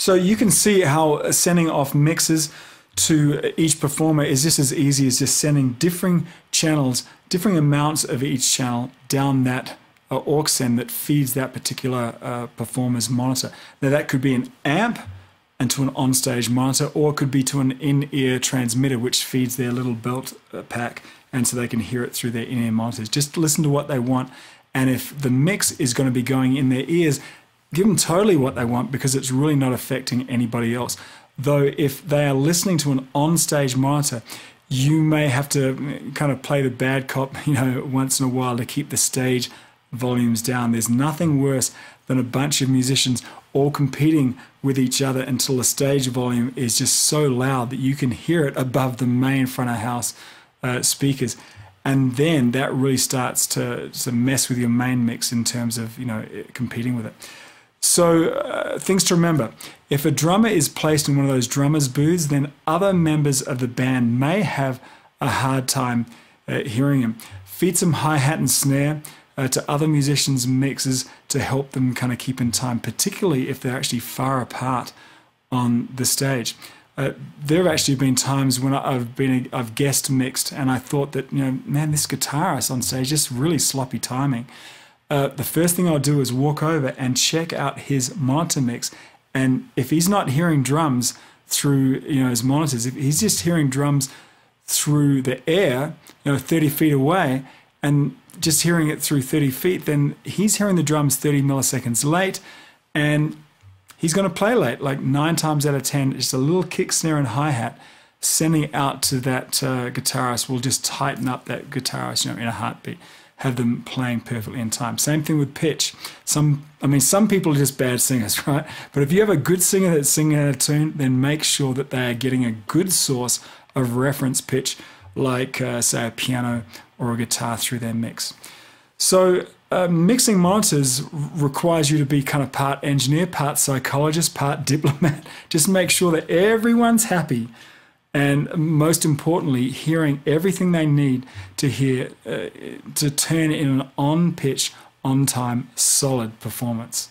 So you can see how sending off mixes to each performer is just as easy as just sending differing channels, differing amounts of each channel down that aux send that feeds that particular performer's monitor. Now that could be an amp and to an on-stage monitor, or it could be to an in-ear transmitter which feeds their little belt pack, and so they can hear it through their in-ear monitors. Just listen to what they want, and if the mix is going to be going in their ears, give them totally what they want, because it's really not affecting anybody else. Though if they are listening to an on-stage monitor, you may have to kind of play the bad cop, you know, once in a while to keep the stage volumes down. There's nothing worse than a bunch of musicians all competing with each other until the stage volume is just so loud that you can hear it above the main front of house speakers, and then that really starts to mess with your main mix in terms of, you know, competing with it. So things to remember: if a drummer is placed in one of those drummers' booths, then other members of the band may have a hard time hearing him. Feed some hi-hat and snare to other musicians' mixes to help them kind of keep in time, particularly if they're actually far apart on the stage. There have actually been times when I've guest mixed, and I thought that, you know, man, this guitarist on stage just really sloppy timing. The first thing I'll do is walk over and check out his monitor mix, and if he's not hearing drums through, you know, his monitors, if he's just hearing drums through the air, you know, 30 feet away, and just hearing it through 30 feet, then he's hearing the drums 30 milliseconds late, and he's going to play late. Like 9 times out of 10, just a little kick, snare, and hi-hat sending out to that guitarist will just tighten up that guitarist, you know, in a heartbeat, have them playing perfectly in time. Same thing with pitch. Some people are just bad singers, right? But if you have a good singer that's singing out of tune, then make sure that they are getting a good source of reference pitch, like say a piano or a guitar through their mix. So mixing monitors requires you to be kind of part engineer, part psychologist, part diplomat. Just make sure that everyone's happy, and most importantly, hearing everything they need to hear to turn in an on-pitch, on-time, solid performance.